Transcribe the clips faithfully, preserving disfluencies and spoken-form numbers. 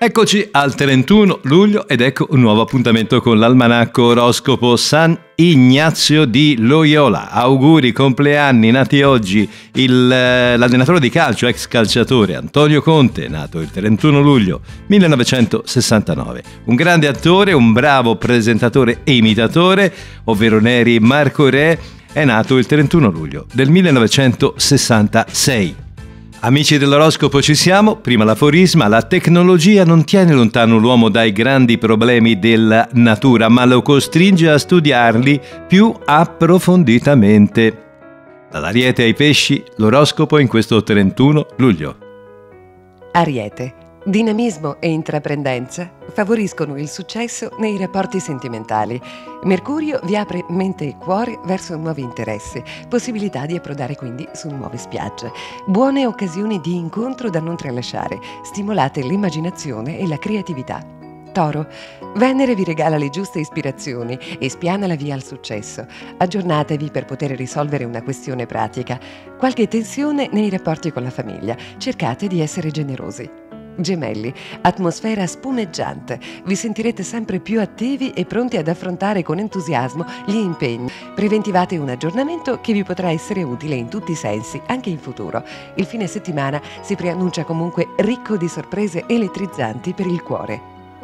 Eccoci al trentuno luglio ed ecco un nuovo appuntamento con l'almanacco Oroscopo San Ignazio di Loyola. Auguri, compleanni, nati oggi. Il, l'allenatore di calcio, ex calciatore Antonio Conte, nato il trentuno luglio millenovecentosessantanove. Un grande attore, un bravo presentatore e imitatore, ovvero Neri Marco Re, è nato il trentuno luglio del millenovecentosessantasei. Amici dell'oroscopo, ci siamo. Prima l'aforisma: la tecnologia non tiene lontano l'uomo dai grandi problemi della natura, ma lo costringe a studiarli più approfonditamente. Dall'Ariete ai Pesci, l'oroscopo in questo trentuno luglio. Ariete. Dinamismo e intraprendenza favoriscono il successo nei rapporti sentimentali. Mercurio vi apre mente e cuore verso nuovi interessi, possibilità di approdare quindi su nuove spiagge. Buone occasioni di incontro da non tralasciare, stimolate l'immaginazione e la creatività. Toro. Venere vi regala le giuste ispirazioni e spiana la via al successo. Aggiornatevi per poter risolvere una questione pratica. Qualche tensione nei rapporti con la famiglia, cercate di essere generosi. Gemelli, atmosfera spumeggiante, vi sentirete sempre più attivi e pronti ad affrontare con entusiasmo gli impegni. Preventivate un aggiornamento che vi potrà essere utile in tutti i sensi, anche in futuro. Il fine settimana si preannuncia comunque ricco di sorprese elettrizzanti per il cuore.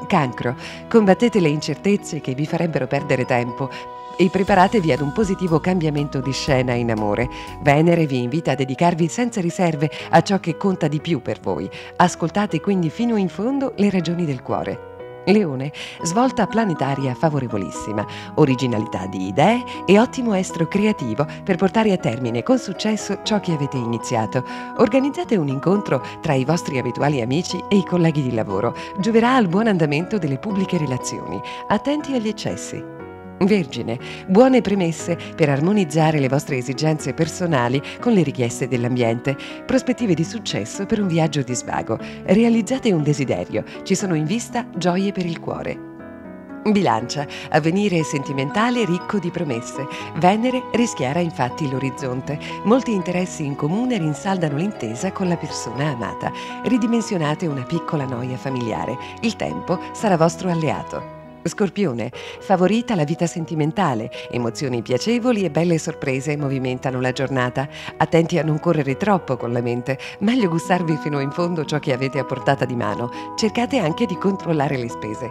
Cancro, combattete le incertezze che vi farebbero perdere tempo e preparatevi ad un positivo cambiamento di scena in amore. Venere vi invita a dedicarvi senza riserve a ciò che conta di più per voi. Ascoltate quindi fino in fondo le ragioni del cuore. Leone, svolta planetaria favorevolissima, originalità di idee e ottimo estro creativo per portare a termine con successo ciò che avete iniziato. Organizzate un incontro tra i vostri abituali amici e i colleghi di lavoro. Gioverà al buon andamento delle pubbliche relazioni. Attenti agli eccessi. Vergine, buone premesse per armonizzare le vostre esigenze personali con le richieste dell'ambiente, prospettive di successo per un viaggio di svago, realizzate un desiderio, ci sono in vista gioie per il cuore. Bilancia, avvenire sentimentale ricco di promesse, Venere rischiara infatti l'orizzonte, molti interessi in comune rinsaldano l'intesa con la persona amata, ridimensionate una piccola noia familiare, il tempo sarà vostro alleato. Scorpione, favorita la vita sentimentale, emozioni piacevoli e belle sorprese movimentano la giornata. Attenti a non correre troppo con la mente, meglio gustarvi fino in fondo ciò che avete a portata di mano. Cercate anche di controllare le spese.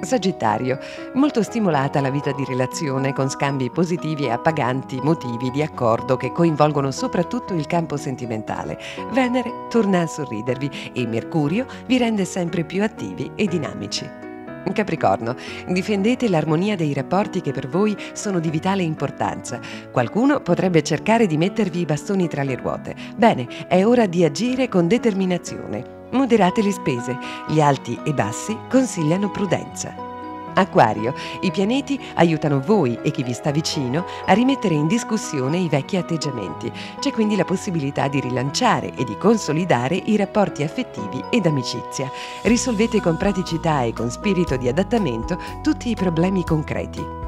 Sagittario, molto stimolata la vita di relazione con scambi positivi e appaganti motivi di accordo che coinvolgono soprattutto il campo sentimentale. Venere torna a sorridervi e Mercurio vi rende sempre più attivi e dinamici. Capricorno, difendete l'armonia dei rapporti che per voi sono di vitale importanza. Qualcuno potrebbe cercare di mettervi i bastoni tra le ruote. Bene, è ora di agire con determinazione. Moderate le spese, gli alti e bassi consigliano prudenza. Acquario, i pianeti aiutano voi e chi vi sta vicino a rimettere in discussione i vecchi atteggiamenti. C'è quindi la possibilità di rilanciare e di consolidare i rapporti affettivi ed amicizia. Risolvete con praticità e con spirito di adattamento tutti i problemi concreti.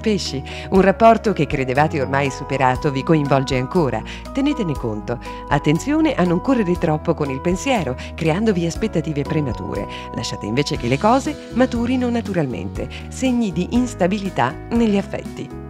Pesci, un rapporto che credevate ormai superato vi coinvolge ancora, tenetene conto. Attenzione a non correre troppo con il pensiero, creandovi aspettative premature. Lasciate invece che le cose maturino naturalmente, segni di instabilità negli affetti.